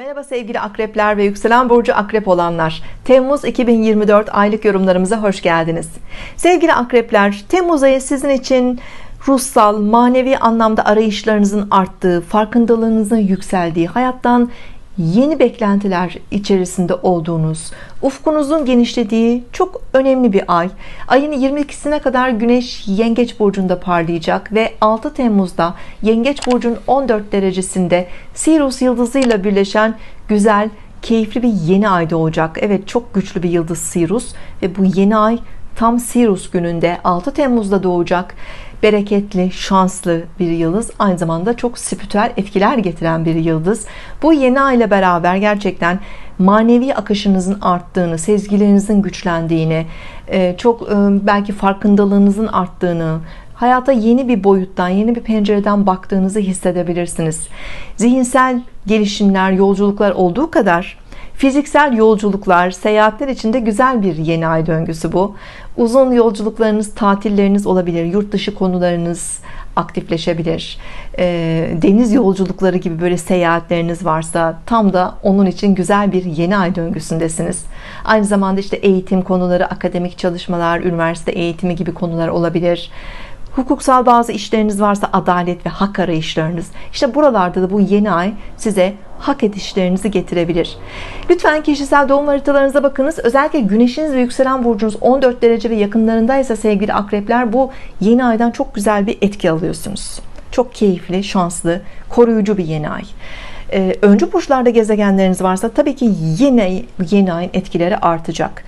Merhaba sevgili akrepler ve yükselen burcu akrep olanlar. Temmuz 2024 aylık yorumlarımıza hoş geldiniz. Sevgili akrepler, Temmuz ayı sizin için ruhsal, manevi anlamda arayışlarınızın arttığı, farkındalığınızın yükseldiği, hayattan yeni beklentiler içerisinde olduğunuz, ufkunuzun genişlediği çok önemli bir ay. Ayın 22'sine kadar Güneş Yengeç burcunda parlayacak ve 6 Temmuz'da Yengeç burcunun 14 derecesinde Sirius yıldızıyla birleşen güzel, keyifli bir yeni ay doğacak. Evet, çok güçlü bir yıldız Sirius ve bu yeni ay tam Sirius gününde 6 Temmuz'da doğacak. Bereketli, şanslı bir yıldız, aynı zamanda çok spiritüel etkiler getiren bir yıldız. Bu yeni ay ile beraber gerçekten manevi akışınızın arttığını, sezgilerinizin güçlendiğini, çok belki farkındalığınızın arttığını, hayata yeni bir boyuttan, yeni bir pencereden baktığınızı hissedebilirsiniz. Zihinsel gelişimler, yolculuklar olduğu kadar fiziksel yolculuklar, seyahatler için de güzel bir yeni ay döngüsü bu. Uzun yolculuklarınız, tatilleriniz olabilir, yurt dışı konularınız aktifleşebilir. Deniz yolculukları gibi böyle seyahatleriniz varsa tam da onun için güzel bir yeni ay döngüsündesiniz. Aynı zamanda işte eğitim konuları, akademik çalışmalar, üniversite eğitimi gibi konular olabilir. Hukuksal bazı işleriniz varsa adalet ve hak arayışlarınız. İşte buralarda da bu yeni ay size hak edişlerinizi getirebilir. Lütfen kişisel doğum haritalarınıza bakınız. Özellikle güneşiniz ve yükselen burcunuz 14 derece ve yakınlarındaysa sevgili akrepler, bu yeni aydan çok güzel bir etki alıyorsunuz. Çok keyifli, şanslı, koruyucu bir yeni ay. Öncü burçlarda gezegenleriniz varsa tabii ki yeni ayın etkileri artacak.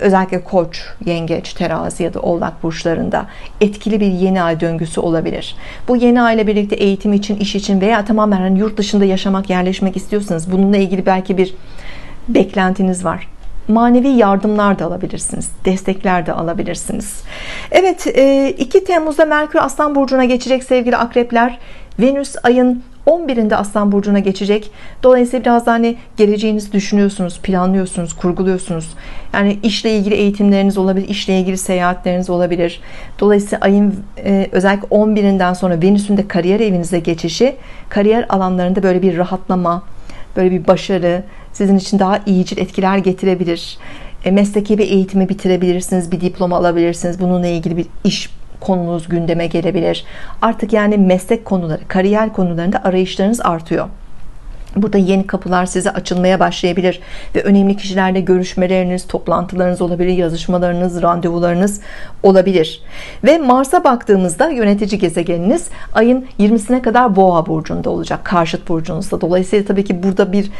Özellikle Koç, Yengeç, Terazi ya da Oğlak burçlarında etkili bir yeni ay döngüsü olabilir. Bu yeni ay ile birlikte eğitim için, iş için veya tamamen hani yurt dışında yaşamak, yerleşmek istiyorsanız bununla ilgili belki bir beklentiniz var. Manevi yardımlar da alabilirsiniz, destekler de alabilirsiniz. Evet, 2 Temmuz'da Merkür Aslan burcuna geçecek sevgili akrepler. Venüs ayın 11'inde Aslan burcuna geçecek. Dolayısıyla biraz daha hani geleceğinizi düşünüyorsunuz, planlıyorsunuz, kurguluyorsunuz. Yani işle ilgili eğitimleriniz olabilir, işle ilgili seyahatleriniz olabilir. Dolayısıyla ayın özellikle 11'inden sonra Venüs'ün de kariyer evinize geçişi, kariyer alanlarında böyle bir rahatlama, böyle bir başarı sizin için daha iyicil etkiler getirebilir. Mesleki bir eğitimi bitirebilirsiniz, bir diploma alabilirsiniz. Bununla ilgili bir iş konunuz gündeme gelebilir. Artık yani meslek konuları, kariyer konularında arayışlarınız artıyor. Burada yeni kapılar size açılmaya başlayabilir ve önemli kişilerle görüşmeleriniz, toplantılarınız olabilir, yazışmalarınız, randevularınız olabilir. Ve Mars'a baktığımızda yönetici gezegeniniz ayın 20'sine kadar Boğa burcunda olacak, karşıt burcunuzda. Dolayısıyla tabii ki burada bir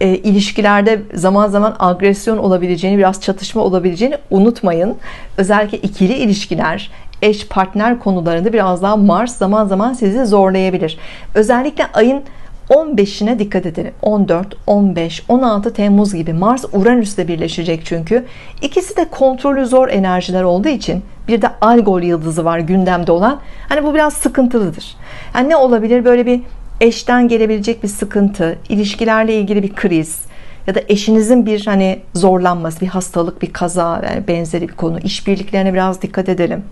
ilişkilerde zaman zaman agresyon olabileceğini, biraz çatışma olabileceğini unutmayın. Özellikle ikili ilişkiler, eş partner konularında biraz daha Mars zaman zaman sizi zorlayabilir. Özellikle ayın 15'ine dikkat edin. 14, 15, 16 Temmuz gibi Mars Uranüs'le birleşecek çünkü. İkisi de kontrolü zor enerjiler olduğu için, bir de Algol yıldızı var gündemde olan. Hani bu biraz sıkıntılıdır. Yani ne olabilir? Böyle bir eşten gelebilecek bir sıkıntı, ilişkilerle ilgili bir kriz ya da eşinizin bir hani zorlanması, bir hastalık, bir kaza, yani benzeri bir konu. İşbirliklerine biraz dikkat edelim.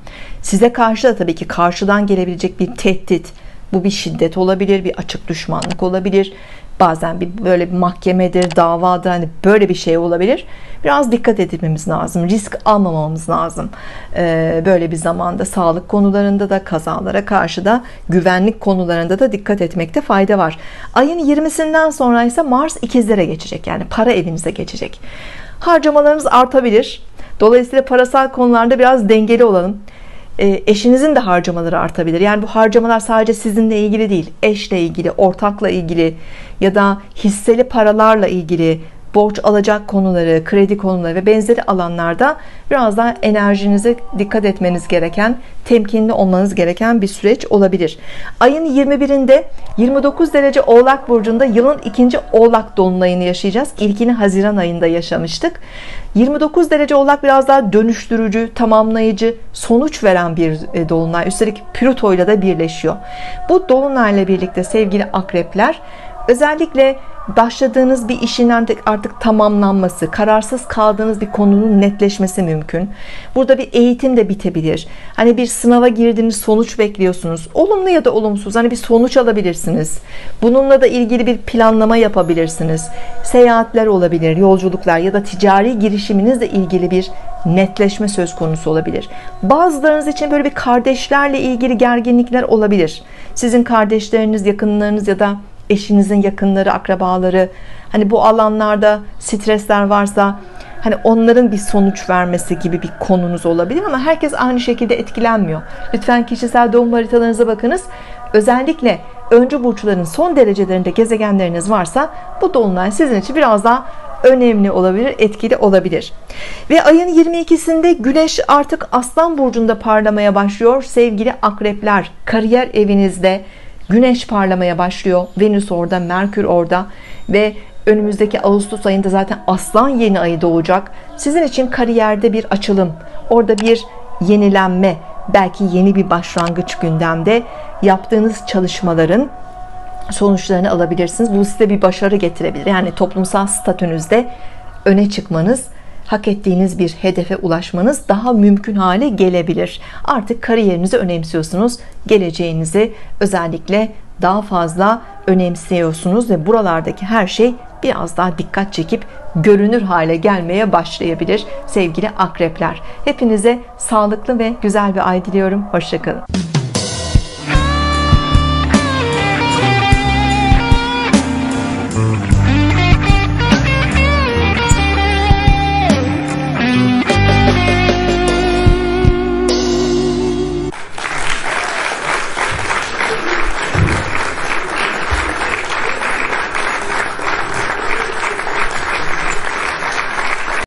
Size karşı da tabii ki karşıdan gelebilecek bir tehdit, bu bir şiddet olabilir, bir açık düşmanlık olabilir. Bazen bir böyle bir mahkemedir, davadır, hani böyle bir şey olabilir. Biraz dikkat etmemiz lazım, risk almamamız lazım. Böyle bir zamanda sağlık konularında da, kazalara karşı da, güvenlik konularında da dikkat etmekte fayda var. Ayın 20'sinden sonra ise Mars ikizlere geçecek, yani para evinize geçecek. Harcamalarınız artabilir. Dolayısıyla parasal konularda biraz dengeli olalım. Eşinizin de harcamaları artabilir. Yani bu harcamalar sadece sizinle ilgili değil, eşle ilgili, ortakla ilgili ya da hisseli paralarla ilgili, borç alacak konuları, kredi konuları ve benzeri alanlarda biraz daha enerjinize dikkat etmeniz gereken, temkinli olmanız gereken bir süreç olabilir. Ayın 21'inde 29 derece Oğlak burcunda yılın ikinci Oğlak dolunayını yaşayacağız. İlkini Haziran ayında yaşamıştık. 29 derece Oğlak biraz daha dönüştürücü, tamamlayıcı, sonuç veren bir dolunay. Üstelik Plüto ile de birleşiyor. Bu dolunayla birlikte sevgili akrepler, özellikle başladığınız bir işin artık tamamlanması, kararsız kaldığınız bir konunun netleşmesi mümkün. Burada bir eğitim de bitebilir. Hani bir sınava girdiğiniz sonuç bekliyorsunuz. Olumlu ya da olumsuz hani bir sonuç alabilirsiniz. Bununla da ilgili bir planlama yapabilirsiniz. Seyahatler olabilir, yolculuklar ya da ticari girişiminizle ilgili bir netleşme söz konusu olabilir. Bazılarınız için böyle bir kardeşlerle ilgili gerginlikler olabilir. Sizin kardeşleriniz, yakınlarınız ya da eşinizin yakınları, akrabaları, hani bu alanlarda stresler varsa hani onların bir sonuç vermesi gibi bir konunuz olabilir ama herkes aynı şekilde etkilenmiyor. Lütfen kişisel doğum haritalarınıza bakınız. Özellikle öncü burçların son derecelerinde gezegenleriniz varsa bu dolunay sizin için biraz daha önemli olabilir, etkili olabilir. Ve ayın 22'sinde Güneş artık Aslan burcunda parlamaya başlıyor. Sevgili akrepler, kariyer evinizde Güneş parlamaya başlıyor. Venüs orada, Merkür orada ve önümüzdeki Ağustos ayında zaten Aslan yeni ayı doğacak. Sizin için kariyerde bir açılım, orada bir yenilenme, belki yeni bir başlangıç gündemde. Yaptığınız çalışmaların sonuçlarını alabilirsiniz. Bu size bir başarı getirebilir. Yani toplumsal statünüzde öne çıkmanız, hak ettiğiniz bir hedefe ulaşmanız daha mümkün hale gelebilir. Artık kariyerinizi önemsiyorsunuz. Geleceğinizi özellikle daha fazla önemsiyorsunuz ve buralardaki her şey biraz daha dikkat çekip görünür hale gelmeye başlayabilir sevgili akrepler. Hepinize sağlıklı ve güzel bir ay diliyorum. Hoşça kalın.